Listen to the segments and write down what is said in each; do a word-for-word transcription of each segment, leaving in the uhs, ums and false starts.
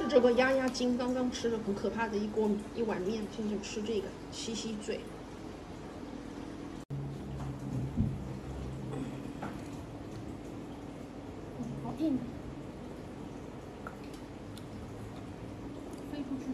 吃这个压压惊，刚刚吃了很可怕的一锅一碗面，现在吃这个吸吸嘴。 嗯，飞出去。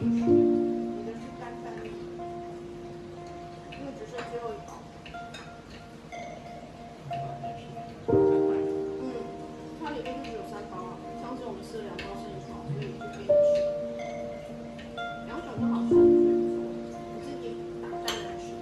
零三，一个是三三零，一个只剩最后一包。嗯，它里面就只有三包啊，上次我们吃了两包剩一包，所以就可以吃。两种都好吃，你自己打蛋来吃。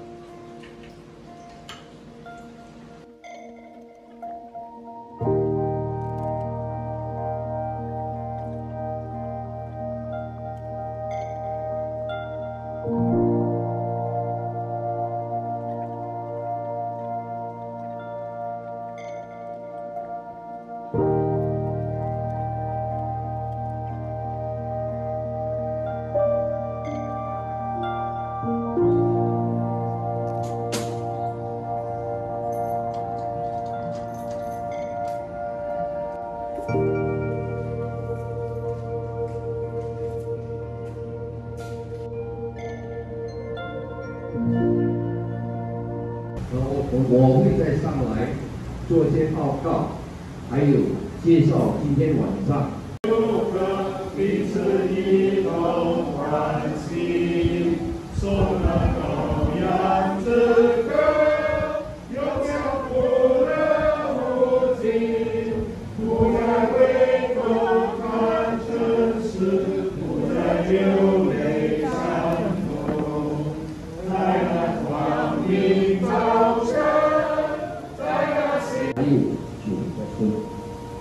我会再上来做些报告，还有介绍今天晚上。祝贺彼此一同欢喜，颂那羔羊之歌，永远不得无尽，不再回头看尘世，不再流泪伤痛，在那光明照射。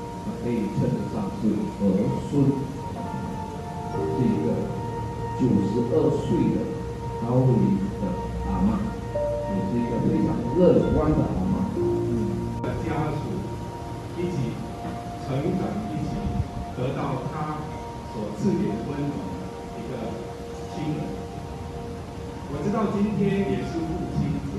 可以称得上是儿孙，是一个九十二岁的高龄的阿嬷，也是一个非常乐观的阿嬷。嗯，家属一起成长，一起得到他所赐予的温暖，一个亲人。我知道今天也是父亲节。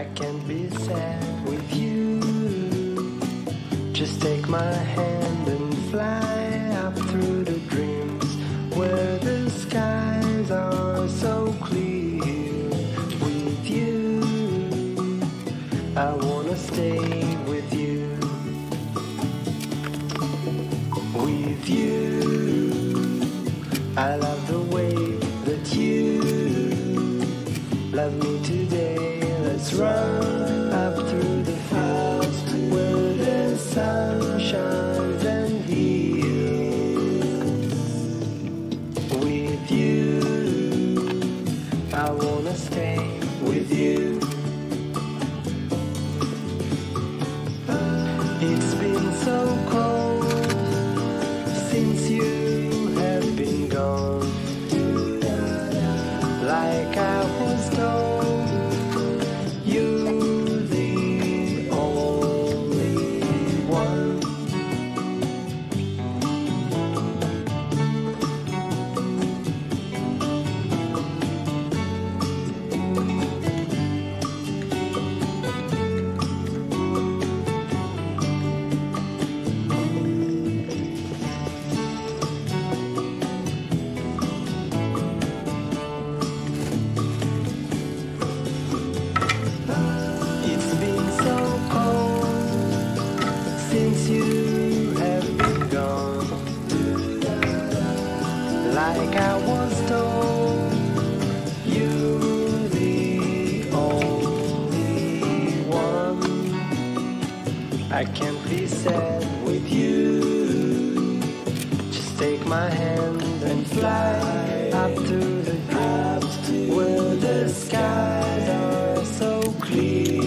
I can be sad with you. Just take my hand and fly up through the dreams where the skies are so clear. With you, I wanna stay with you. With you, I love the way that you love me today. Let's run up through the fields where the sun shines and heals. With you, I wanna stay with you. It's been so cold since you have been gone. Like I was told, you have been gone, like I was told, you're the only one. I can't be sad with you, just take my hand and fly up to the clouds where the skies are so clear.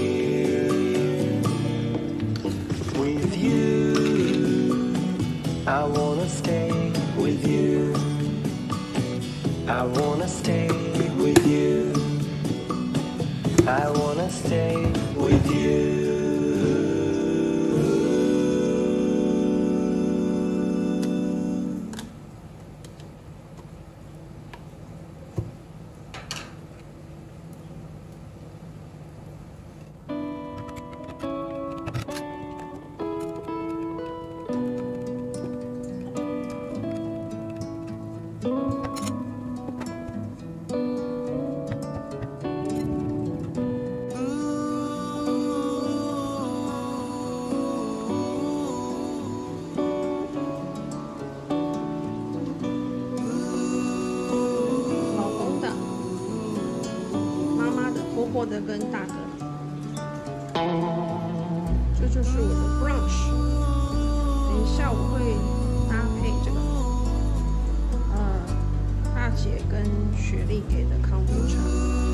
I wanna stay with you. I wanna stay with you. I wanna stay with you.获得跟大哥，这就是我的 brunch。等一下我会搭配这个，呃，大姐跟雪莉给的康普茶。